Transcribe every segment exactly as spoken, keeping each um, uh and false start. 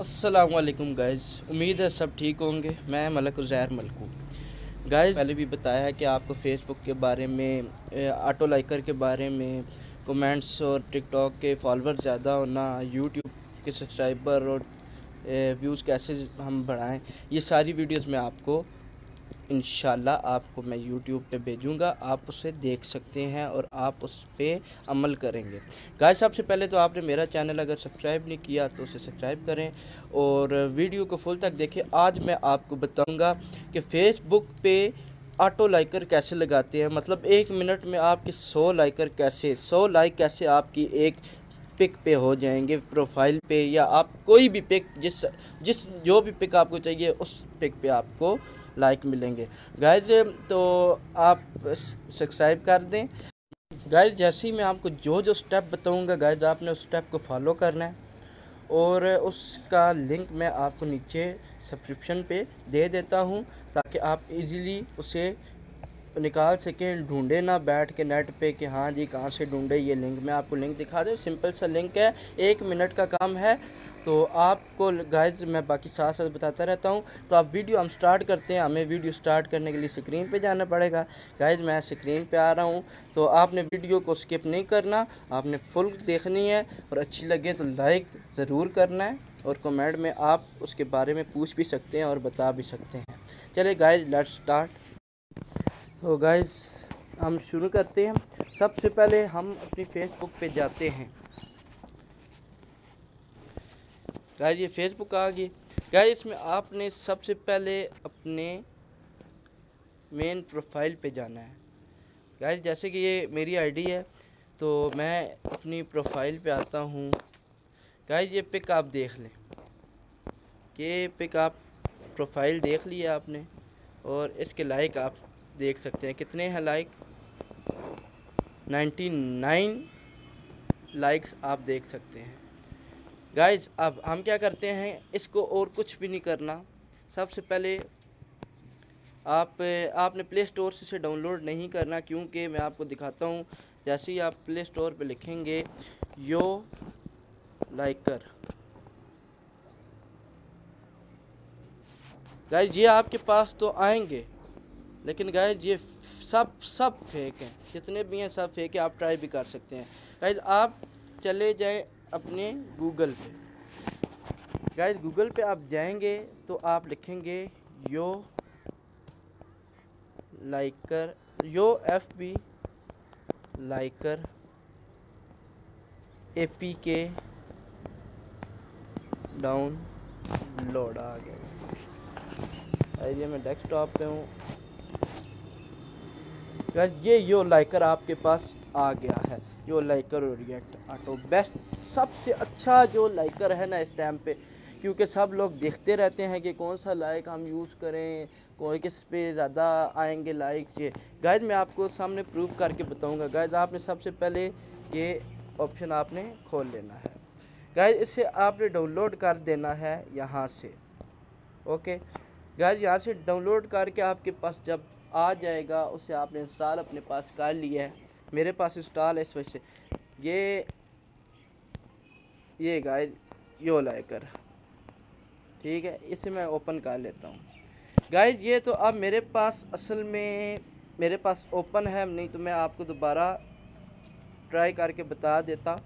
अस्सलामुअलैकुम गाइज़, उम्मीद है सब ठीक होंगे। मैं मलक उज़ैर मलकू। गाइज़, पहले भी बताया है कि आपको फ़ेसबुक के बारे में, ऑटो लाइकर के बारे में, कमेंट्स और टिकटॉक के फॉलोअर ज़्यादा होना, यूट्यूब के सब्सक्राइबर और व्यूज़ कैसे हम बढ़ाएं, ये सारी वीडियोस मैं आपको इंशाल्लाह आपको मैं यूट्यूब पे भेजूंगा। आप उसे देख सकते हैं और आप उस पर अमल करेंगे। गाइस, सबसे पहले तो आपने मेरा चैनल अगर सब्सक्राइब नहीं किया तो उसे सब्सक्राइब करें और वीडियो को फुल तक देखें। आज मैं आपको बताऊंगा कि फ़ेसबुक पे ऑटो लाइकर कैसे लगाते हैं, मतलब एक मिनट में आपके सौ लाइकर कैसे सौ लाइक कैसे आपकी एक पिक पे हो जाएंगे, प्रोफाइल पे, या आप कोई भी पिक, जिस जिस जो भी पिक आपको चाहिए उस पिक पे आपको लाइक मिलेंगे। गाइज, तो आप सब्सक्राइब कर दें। गाइज, जैसे ही मैं आपको जो जो स्टेप बताऊंगा, गाइज आपने उस स्टेप को फॉलो करना है और उसका लिंक मैं आपको नीचे सब्सक्रिप्शन पे दे देता हूं ताकि आप इजीली उसे निकाल सकें, ढूंढे ना बैठ के नेट पे कि हाँ जी कहाँ से ढूंढे ये लिंक। मैं आपको लिंक दिखा दूँ, सिंपल सा लिंक है, एक मिनट का काम है। तो आपको गाइज मैं बाकी साथ साथ बताता रहता हूँ। तो आप वीडियो हम स्टार्ट करते हैं। हमें वीडियो स्टार्ट करने के लिए स्क्रीन पे जाना पड़ेगा। गाइज, मैं स्क्रीन पे आ रहा हूँ। तो आपने वीडियो को स्किप नहीं करना, आपने फुल देखनी है और अच्छी लगे तो लाइक ज़रूर करना है और कमेंट में आप उसके बारे में पूछ भी सकते हैं और बता भी सकते हैं। चलिए गाइज, लेट्स स्टार्ट। तो गाइज़, हम शुरू करते हैं। सबसे पहले हम अपनी फेसबुक पे जाते हैं। गाइज़, ये फेसबुक आ गई। गाइज़, इसमें आपने सबसे पहले अपने मेन प्रोफाइल पे जाना है। गाइज़, जैसे कि ये मेरी आईडी है तो मैं अपनी प्रोफाइल पे आता हूँ। गाइज़, ये पिक आप देख लें कि पिक आप प्रोफाइल देख लिए आपने और इसके लाइक आप देख सकते हैं कितने हैं लाइक, निन्यानवे लाइक्स आप देख सकते हैं। गाइज, अब हम क्या करते हैं, इसको और कुछ भी नहीं करना। सबसे पहले आप आपने प्ले स्टोर से इसे डाउनलोड नहीं करना, क्योंकि मैं आपको दिखाता हूँ। जैसे ही आप प्ले स्टोर पे लिखेंगे यो लाइकर, गाइज ये आपके पास तो आएंगे, लेकिन गाइज ये सब सब फेक हैं, जितने भी हैं सब फेक हैं। आप ट्राई भी कर सकते हैं। गाइज, आप चले जाएं अपने गूगल पे। गाइज, गूगल पे आप जाएंगे तो आप लिखेंगे Yo Liker, Yo F B Liker A P K download आ गया। ये मैं डेस्कटॉप पे हूँ। गाइस, ये यो लाइकर आपके पास आ गया है। यो लाइकर और रिएक्ट ऑटो बेस्ट, सबसे अच्छा जो लाइकर है ना इस टाइम पे, क्योंकि सब लोग देखते रहते हैं कि कौन सा लाइक हम यूज़ करें, कोई किस पे ज़्यादा आएंगे लाइक्स। ये गाइस मैं आपको सामने प्रूव करके बताऊंगा। गाइस, आपने सबसे पहले ये ऑप्शन आपने खोल लेना है। गाइस, इसे आपने डाउनलोड कर देना है यहाँ से। ओके गाइस, यहाँ से डाउनलोड करके आपके पास जब आ जाएगा उसे आपने इंस्टॉल अपने पास कर लिया है। मेरे पास इंस्टॉल है इस वजह से। ये ये गाइज यो लाइकर, ठीक है, इसे मैं ओपन कर लेता हूँ। गाइज, ये तो अब मेरे पास असल में मेरे पास ओपन है, नहीं तो मैं आपको दोबारा ट्राई करके बता देता।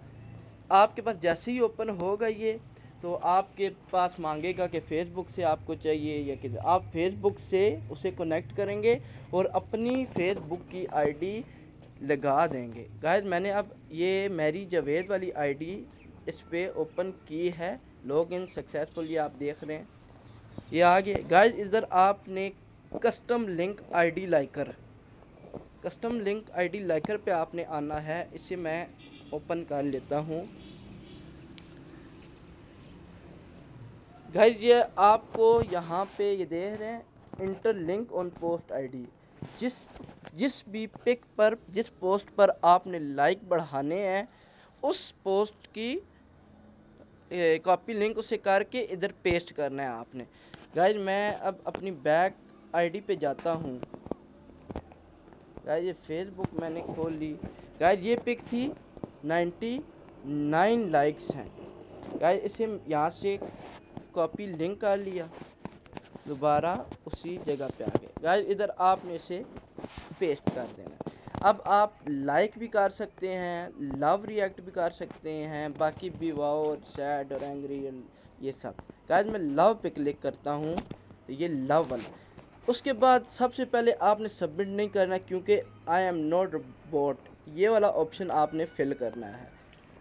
आपके पास जैसे ही ओपन होगा ये, तो आपके पास मांगेगा कि फ़ेसबुक से आपको चाहिए या कि आप फ़ेसबुक से उसे कनेक्ट करेंगे और अपनी फ़ेसबुक की आईडी लगा देंगे। गाइस, मैंने अब ये मेरी जावेद वाली आईडी इस पर ओपन की है, लॉगिन सक्सेसफुल, ये आप देख रहे हैं, ये आ गया। गाइस, इधर आपने custom link ID liker custom link ID liker पे आपने आना है। इसे मैं ओपन कर लेता हूँ। गाइज, ये आपको यहाँ पे ये देख रहे हैं enter link on post ID. जिस जिस भी पिक पर, जिस पोस्ट पर आपने लाइक बढ़ाने हैं, उस पोस्ट की कॉपी लिंक उसे करके इधर पेस्ट करना है आपने। गाइज, मैं अब अपनी बैक आईडी पे जाता हूँ। गाइज, ये फेसबुक मैंने खोल ली। गाइज, ये पिक थी, नाइन्टी नाइन लाइक्स हैं। गाइज, इसे यहाँ से कॉपी लिंक कर लिया, दोबारा उसी जगह पे आ गए गाइस। इधर आपने इसे पेस्ट कर देना। अब आप लाइक भी कर सकते हैं, लव रिएक्ट भी कर सकते हैं, बाकी भी वाओ और सैड और एंग्री ये सब। गाइस मैं लव पे क्लिक करता हूँ, ये लव वाला। उसके बाद सबसे पहले आपने सबमिट नहीं करना क्योंकि आई एम नॉट रोबोट ये वाला ऑप्शन आपने फिल करना है।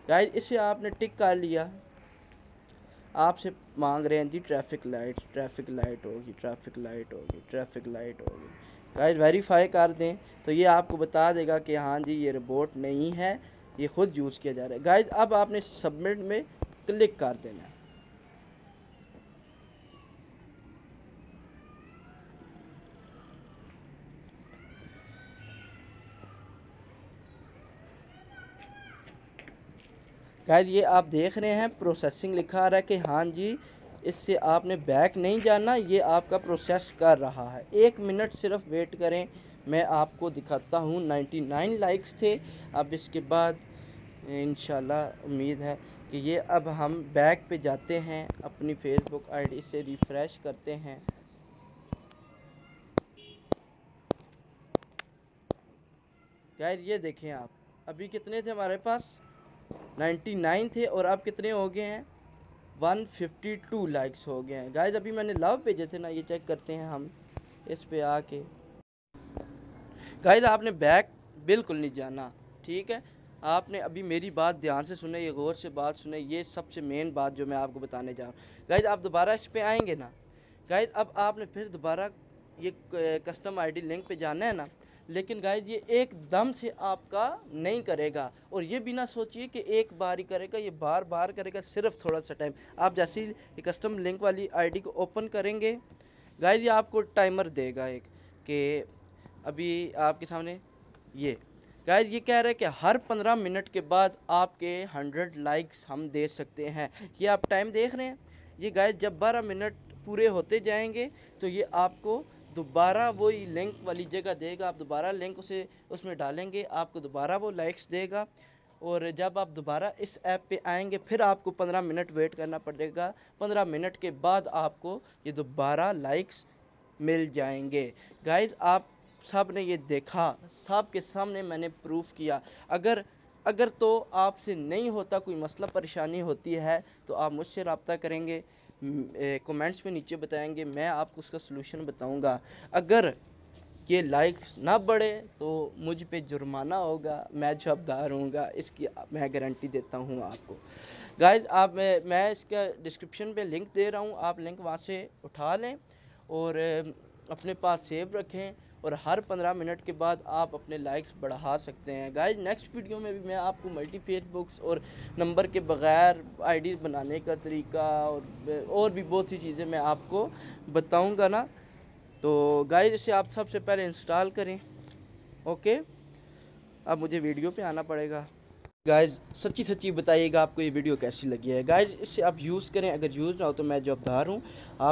गाइस इसे आपने टिक कर लिया। आपसे मांग रहे हैं जी ट्रैफिक लाइट, ट्रैफिक लाइट होगी, ट्रैफिक लाइट होगी, ट्रैफिक लाइट होगी। गाइस वेरीफाई कर दें तो ये आपको बता देगा कि हाँ जी ये रोबोट नहीं है, ये खुद यूज़ किया जा रहा है। गाइस अब आपने सबमिट में क्लिक कर देना है। गाइस ये आप देख रहे हैं प्रोसेसिंग लिखा आ रहा है कि हाँ जी इससे आपने बैक नहीं जाना, ये आपका प्रोसेस कर रहा है। एक मिनट सिर्फ वेट करें, मैं आपको दिखाता हूँ। निन्यानवे लाइक्स थे, अब इसके बाद इंशाल्लाह उम्मीद है कि ये अब हम बैक पे जाते हैं, अपनी फेसबुक आईडी से रिफ़्रेश करते हैं। गाइस ये देखें आप, अभी कितने थे हमारे पास? निन्यानवे थे और अब कितने हो गए हैं? एक सौ बावन लाइक्स हो गए हैं। गाइस अभी मैंने लव भेजे थे ना, ये चेक करते हैं हम इस पे आके। गाइस आपने बैक बिल्कुल नहीं जाना, ठीक है? आपने अभी मेरी बात ध्यान से सुने, ये गौर से बात सुने, ये सबसे मेन बात जो मैं आपको बताने जा रहा हूँ। गाइस आप दोबारा इस पे आएंगे ना। गाइस अब आपने फिर दोबारा ये कस्टम आई डी लिंक पे जाना है ना, लेकिन गाइस ये एकदम से आपका नहीं करेगा और ये भी ना सोचिए कि एक बार ही करेगा, ये बार बार करेगा, सिर्फ थोड़ा सा टाइम। आप जैसे ही कस्टम लिंक वाली आईडी को ओपन करेंगे गाइस ये आपको टाइमर देगा एक कि अभी आपके सामने ये। गाइस ये कह रहा है कि हर पंद्रह मिनट के बाद आपके हंड्रेड लाइक्स हम दे सकते हैं। ये आप टाइम देख रहे हैं, ये गाइस जब बारह मिनट पूरे होते जाएंगे तो ये आपको दोबारा वही लिंक वाली जगह देगा। आप दोबारा लिंक उसे उसमें डालेंगे, आपको दोबारा वो लाइक्स देगा। और जब आप दोबारा इस ऐप पे आएंगे फिर आपको पंद्रह मिनट वेट करना पड़ेगा। पंद्रह मिनट के बाद आपको ये दोबारा लाइक्स मिल जाएंगे। गाइस आप सब ने ये देखा, सब के सामने मैंने प्रूफ किया। अगर अगर तो आपसे नहीं होता, कोई मसला परेशानी होती है तो आप मुझसे रब्ता करेंगे, कमेंट्स में नीचे बताएंगे, मैं आपको उसका सलूशन बताऊंगा। अगर ये लाइक्स ना बढ़े तो मुझ पे जुर्माना होगा, मैं जवाबदार हूँगा, इसकी मैं गारंटी देता हूँ आपको। गाइस आप मैं, मैं इसका डिस्क्रिप्शन पे लिंक दे रहा हूँ, आप लिंक वहाँ से उठा लें और अपने पास सेव रखें और हर पंद्रह मिनट के बाद आप अपने लाइक्स बढ़ा सकते हैं। गाइस नेक्स्ट वीडियो में भी मैं आपको मल्टी फेसबुक्स और नंबर के बगैर आईडी बनाने का तरीका और और भी बहुत सी चीज़ें मैं आपको बताऊंगा ना। तो गाइस इसे आप सबसे पहले इंस्टॉल करें। ओके अब मुझे वीडियो पे आना पड़ेगा। गाइस सच्ची सच्ची बताइएगा आपको ये वीडियो कैसी लगी है। गाइस इससे आप यूज़ करें, अगर यूज़ ना हो तो मैं जवाबदार हूँ।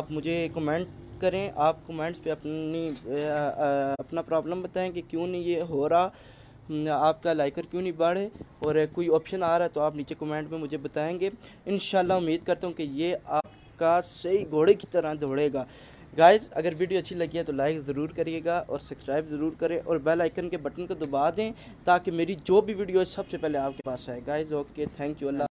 आप मुझे कमेंट करें, आप कमेंट्स पे अपनी आ, आ, अपना प्रॉब्लम बताएं कि क्यों नहीं ये हो रहा, आपका लाइकर क्यों नहीं बढ़े, और कोई ऑप्शन आ रहा है तो आप नीचे कमेंट में मुझे बताएंगे। इंशाल्लाह उम्मीद करता हूँ कि ये आपका सही घोड़े की तरह दौड़ेगा। गाइस अगर वीडियो अच्छी लगी है तो लाइक ज़रूर करिएगा और सब्सक्राइब ज़रूर करें और बेल आइकन के बटन को दबा दें ताकि मेरी जो भी वीडियो सबसे पहले आपके पास आए। Guys okay, thank you. Allah.